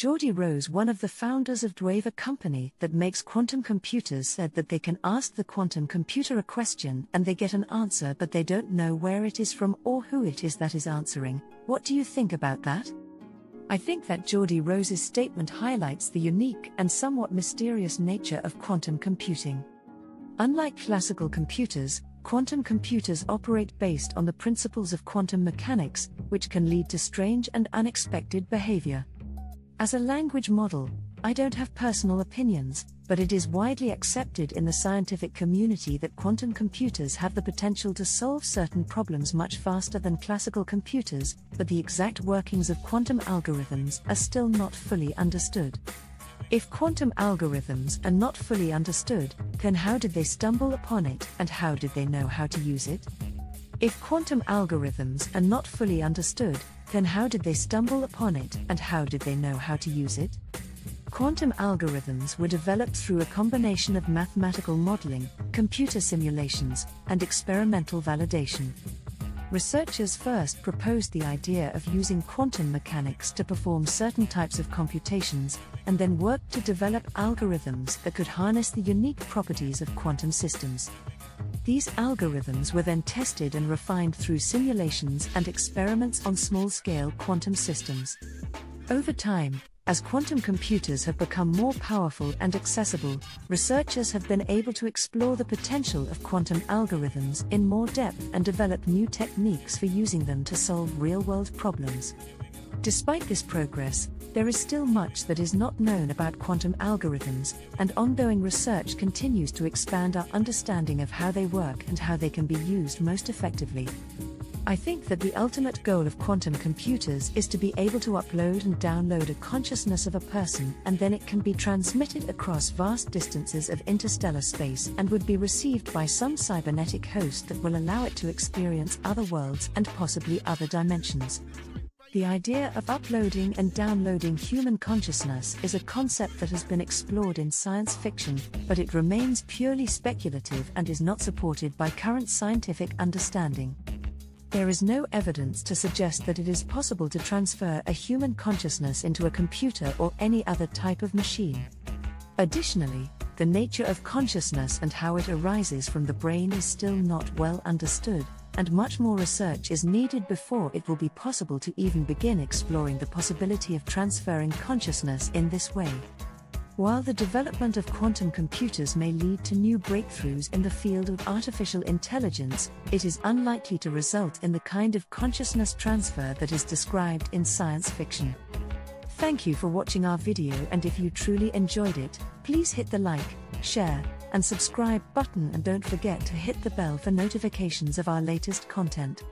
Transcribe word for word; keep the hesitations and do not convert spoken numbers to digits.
Geordie Rose, one of the founders of D-Wave, a company that makes quantum computers, said that they can ask the quantum computer a question and they get an answer, but they don't know where it is from or who it is that is answering. What do you think about that? I think that Geordie Rose's statement highlights the unique and somewhat mysterious nature of quantum computing. Unlike classical computers, quantum computers operate based on the principles of quantum mechanics, which can lead to strange and unexpected behavior. As a language model, I don't have personal opinions, but it is widely accepted in the scientific community that quantum computers have the potential to solve certain problems much faster than classical computers, but the exact workings of quantum algorithms are still not fully understood. If quantum algorithms are not fully understood, then how did they stumble upon it and how did they know how to use it? If quantum algorithms are not fully understood, then how did they stumble upon it and how did they know how to use it? Quantum algorithms were developed through a combination of mathematical modeling, computer simulations, and experimental validation. Researchers first proposed the idea of using quantum mechanics to perform certain types of computations, and then worked to develop algorithms that could harness the unique properties of quantum systems. These algorithms were then tested and refined through simulations and experiments on small-scale quantum systems. Over time, as quantum computers have become more powerful and accessible, researchers have been able to explore the potential of quantum algorithms in more depth and develop new techniques for using them to solve real-world problems. Despite this progress, there is still much that is not known about quantum algorithms, and ongoing research continues to expand our understanding of how they work and how they can be used most effectively. I think that the ultimate goal of quantum computers is to be able to upload and download a consciousness of a person, and then it can be transmitted across vast distances of interstellar space and would be received by some cybernetic host that will allow it to experience other worlds and possibly other dimensions. The idea of uploading and downloading human consciousness is a concept that has been explored in science fiction, but it remains purely speculative and is not supported by current scientific understanding. There is no evidence to suggest that it is possible to transfer a human consciousness into a computer or any other type of machine. Additionally, the nature of consciousness and how it arises from the brain is still not well understood, and much more research is needed before it will be possible to even begin exploring the possibility of transferring consciousness in this way. While the development of quantum computers may lead to new breakthroughs in the field of artificial intelligence, it is unlikely to result in the kind of consciousness transfer that is described in science fiction. Thank you for watching our video, and if you truly enjoyed it, please hit the like, share, and subscribe button, and don't forget to hit the bell for notifications of our latest content.